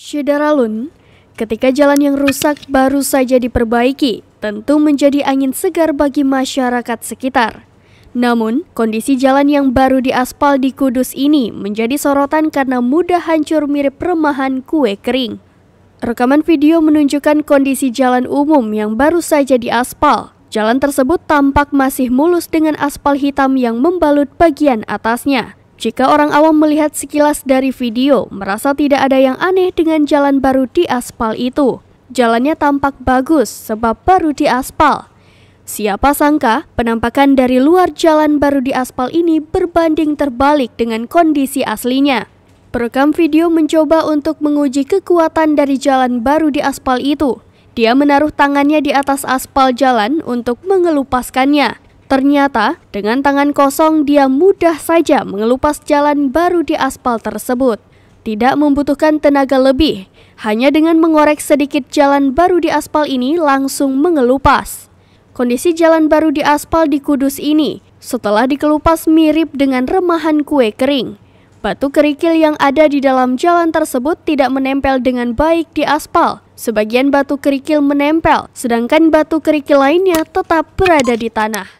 Syedara Lon, ketika jalan yang rusak baru saja diperbaiki, tentu menjadi angin segar bagi masyarakat sekitar. Namun, kondisi jalan yang baru diaspal di Kudus ini menjadi sorotan karena mudah hancur mirip remahan kue kering. Rekaman video menunjukkan kondisi jalan umum yang baru saja diaspal. Jalan tersebut tampak masih mulus dengan aspal hitam yang membalut bagian atasnya. Jika orang awam melihat sekilas dari video, merasa tidak ada yang aneh dengan jalan baru diaspal itu. Jalannya tampak bagus sebab baru diaspal. Siapa sangka, penampakan dari luar jalan baru diaspal ini berbanding terbalik dengan kondisi aslinya. Perekam video mencoba untuk menguji kekuatan dari jalan baru diaspal itu. Dia menaruh tangannya di atas aspal jalan untuk mengelupaskannya. Ternyata, dengan tangan kosong dia mudah saja mengelupas jalan baru diaspal tersebut. Tidak membutuhkan tenaga lebih, hanya dengan mengorek sedikit jalan baru diaspal ini langsung mengelupas. Kondisi jalan baru diaspal di Kudus ini setelah dikelupas mirip dengan remahan kue kering. Batu kerikil yang ada di dalam jalan tersebut tidak menempel dengan baik di aspal. Sebagian batu kerikil menempel, sedangkan batu kerikil lainnya tetap berada di tanah.